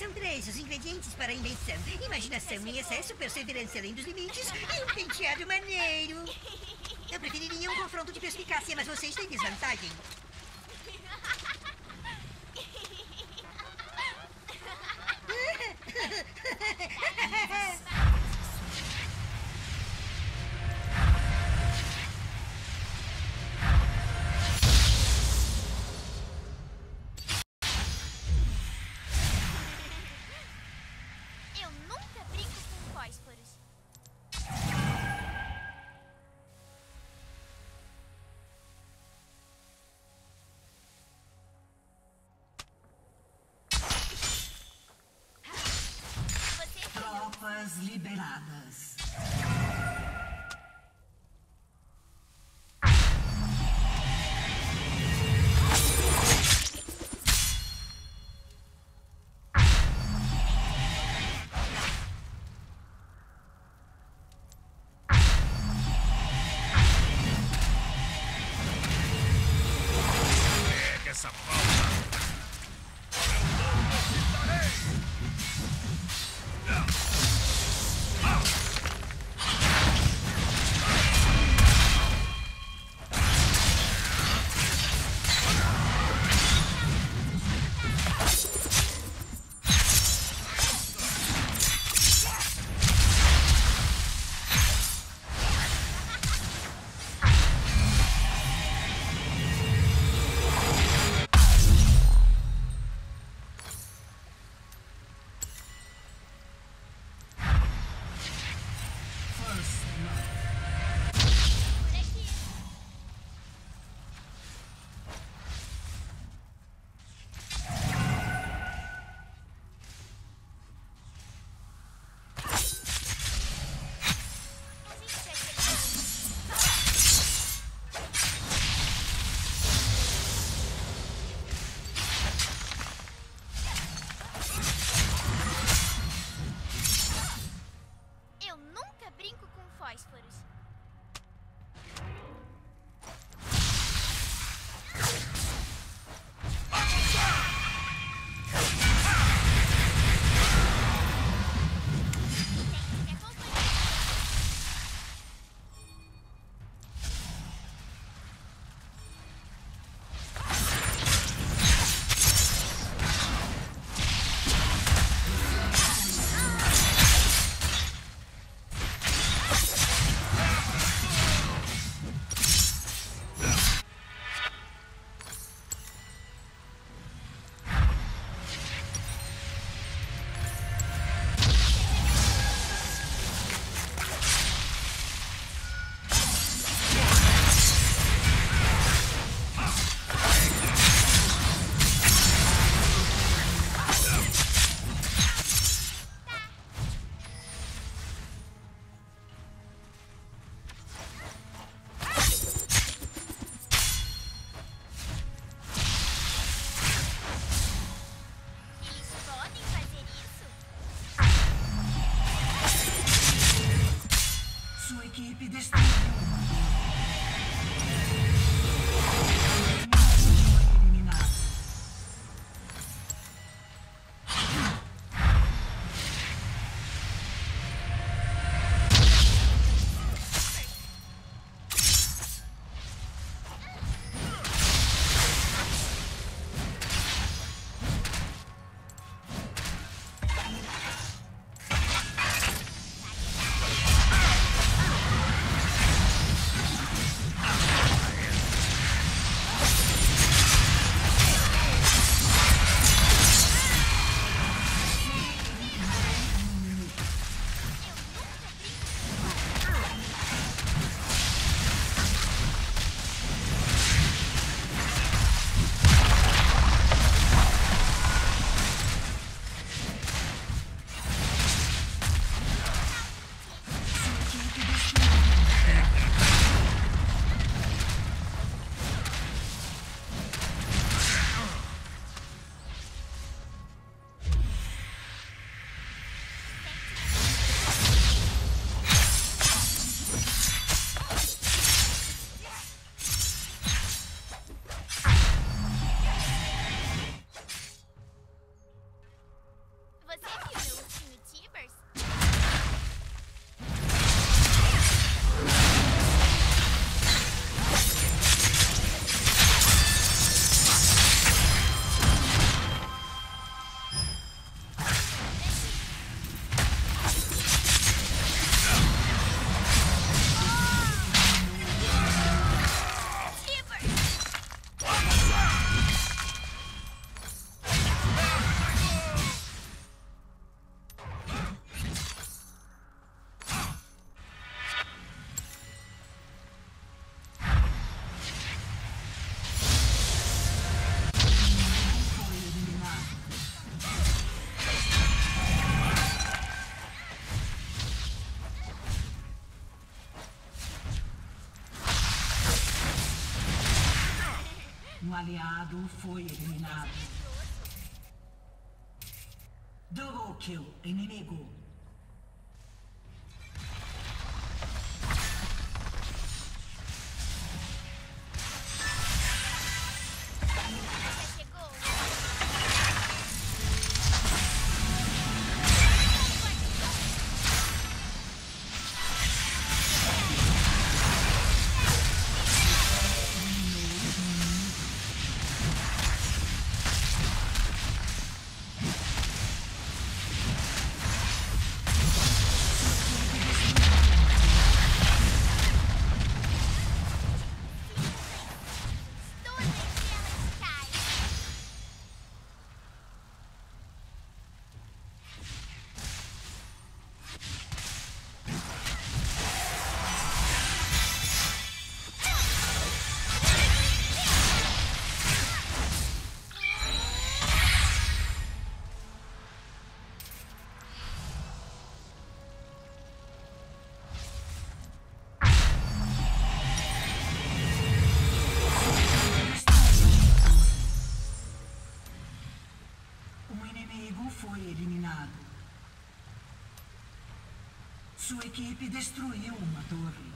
São 3 os ingredientes para a invenção: imaginação em excesso, perseverança além dos limites e um penteado maneiro. Eu preferiria um confronto de perspicácia, mas vocês têm desvantagem. Tropas liberadas. Pega essa pauta. Um aliado foi eliminado. Double kill, inimigo. Sua equipe destruiu uma torre.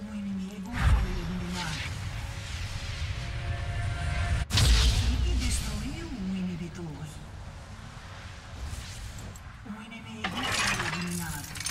Um inimigo foi eliminado. Sua equipe destruiu um inibidor. Um inimigo foi eliminado.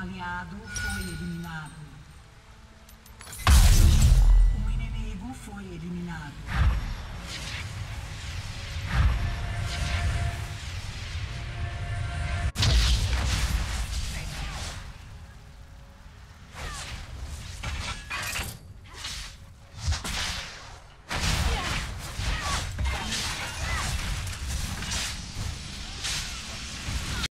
Aliado.